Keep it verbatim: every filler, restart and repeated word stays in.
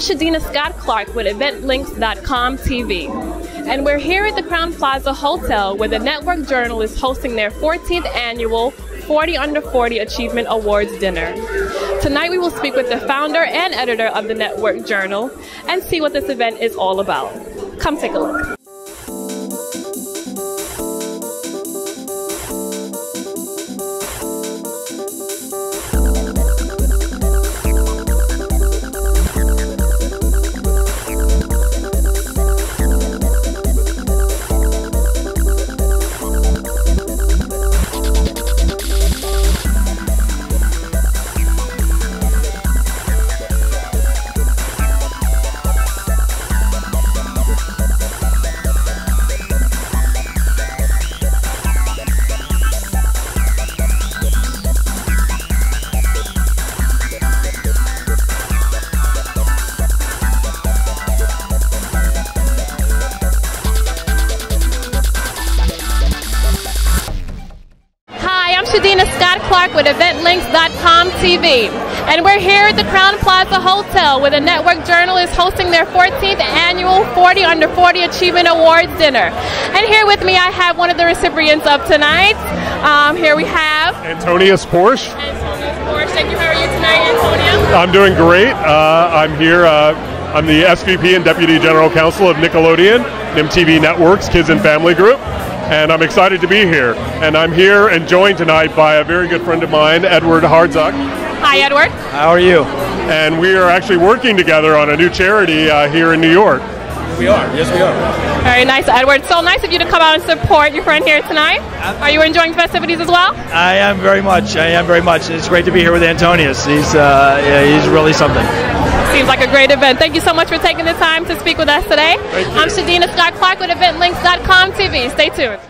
Shadena Scott-Clarke with Event Links dot com T V, and we're here at the Crown Plaza Hotel where the Network Journal is hosting their fourteenth annual forty under forty Achievement Awards dinner. Tonight we will speak with the founder and editor of the Network Journal and see what this event is all about. Come take a look. Shadena Scott-Clarke with Event Links dot com T V, and we're here at the Crown Plaza Hotel where the Network Journal is hosting their fourteenth annual forty under forty Achievement Awards dinner. And here with me I have one of the recipients of tonight. Um, here we have Antonious Porch. Antonious Porch, thank you. How are you tonight, Antonio? I'm doing great. Uh, I'm here. Uh, I'm the S V P and Deputy General Counsel of Nickelodeon, M T V Networks, Kids and Family Group. And I'm excited to be here. And I'm here and joined tonight by a very good friend of mine, Edward Hardzuck. Hi, Edward. How are you? And we are actually working together on a new charity uh, here in New York. We are. Yes, we are. Very nice, Edward. So nice of you to come out and support your friend here tonight. Are you enjoying festivities as well? I am very much. I am very much. It's great to be here with Antonious. He's, uh, yeah, he's really something. Seems like a great event. Thank you so much for taking the time to speak with us today. I'm Shadena Scott-Clarke with Event Links dot com T V. Stay tuned.